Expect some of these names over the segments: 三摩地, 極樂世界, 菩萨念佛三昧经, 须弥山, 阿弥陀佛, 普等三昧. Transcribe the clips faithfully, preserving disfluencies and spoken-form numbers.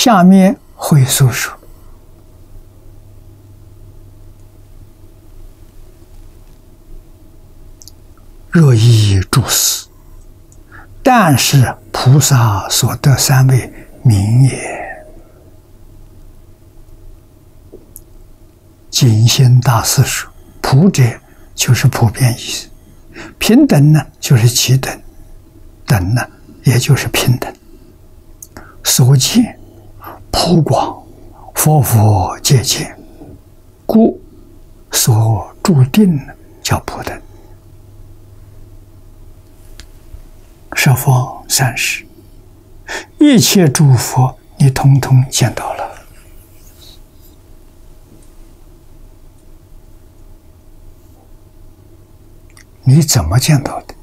下面会诉说。若依诸师，但是菩萨所得三昧名也。景心大师说：“普者就是普遍意思，平等呢就是其等，等呢也就是平等。所见普广，佛佛皆见，故所注定叫普等。” 十方三世，一切诸佛，你统统见到了。你怎么见到的？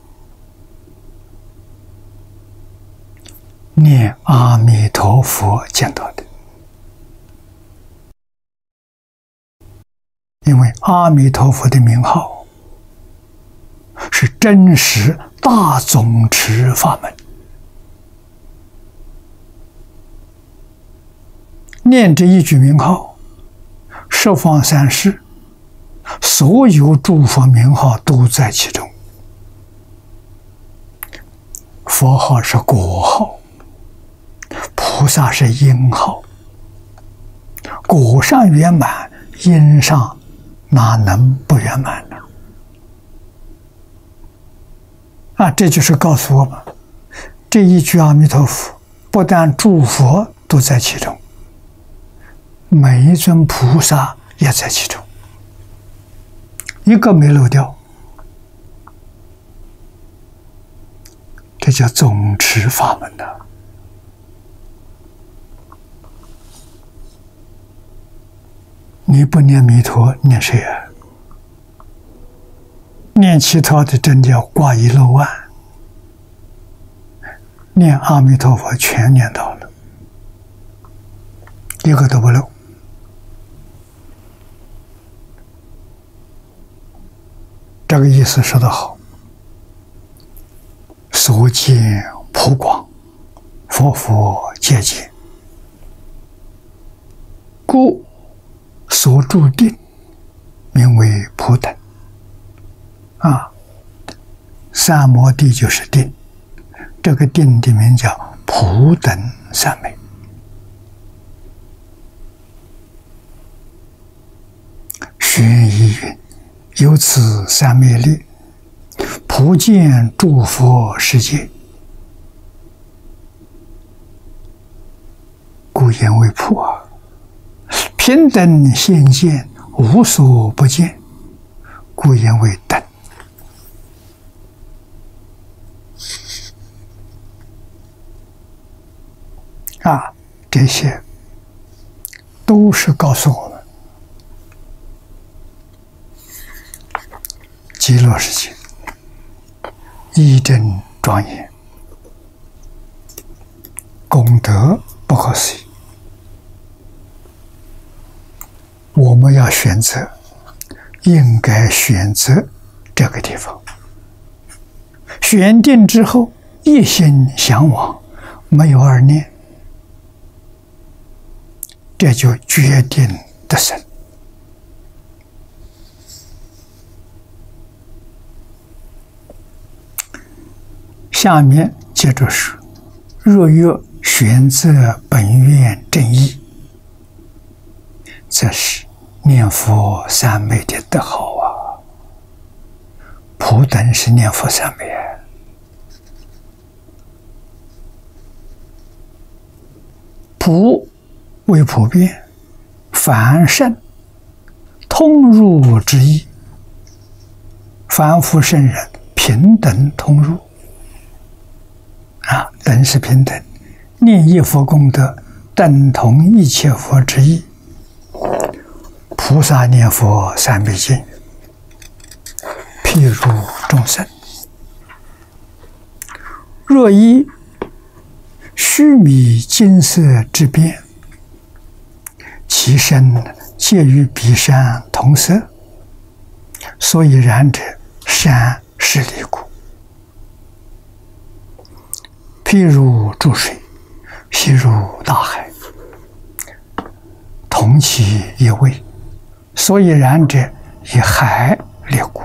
念阿弥陀佛见到的，因为阿弥陀佛的名号是真实。 大总持法门，念这一句名号，十方三世所有诸佛名号都在其中。佛号是果号，菩萨是因号。果上圆满，因上哪能不圆满呢？ 啊，这就是告诉我们，这一句阿弥陀佛，不但诸佛都在其中，每一尊菩萨也在其中，一个没漏掉。这叫总持法门呐、啊。你不念弥陀，念谁啊？ 念其他的真叫挂一漏万，念阿弥陀佛全念到了，一个都不漏。这个意思说得好，所见普广，佛佛皆见，故所注定名为普等。 啊，三摩地就是定，这个定的名叫普等三昧。玄一云：“由此三昧力，普见诸佛世界，故言为普啊。平等现见，无所不见，故言为等。” 啊，这些都是告诉我们，极乐世界一真庄严，功德不可思议。我们要选择，应该选择这个地方。选定之后，一心向往，没有二念。 这就决定得生。下面接着说：若欲选择本愿正义，这是念佛三昧的德好啊。普等是念佛三昧。 普。 为普遍，凡圣，通入之意。凡夫圣人平等通入，啊，等是平等，念一佛功德等同一切佛之意。菩萨念佛三昧经，譬如众生，若依须弥金色之变。 其身皆与彼山同色，所以然者，山是离故。譬如注水，譬如大海，同其一味，所以然者，以海列故。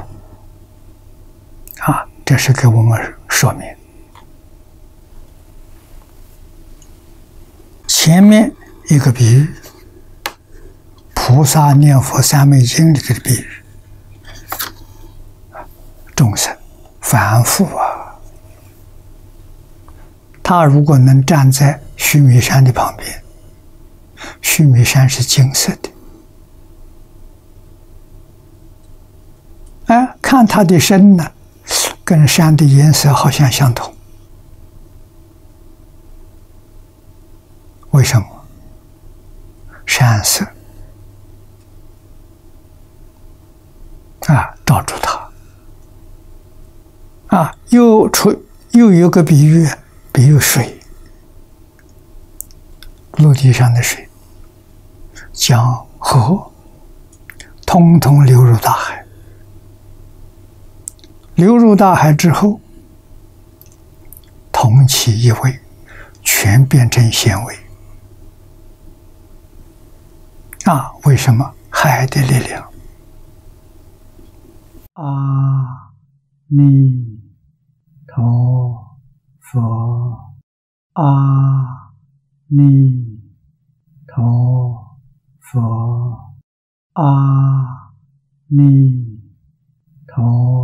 啊，这是给我们说明。前面一个比喻，菩萨念佛三昧经里的比喻，众生反复啊，他如果能站在须弥山的旁边。 须弥山是金色的，哎，看它的身呢，跟山的颜色好像相同。为什么？山色啊，罩住它。啊，又出又有个比喻，比喻水，陆地上的水。 江河，通通流入大海。流入大海之后，同其一味，全变成咸味。啊，为什么海的力量？阿弥陀佛，阿弥陀。 佛，阿弥陀。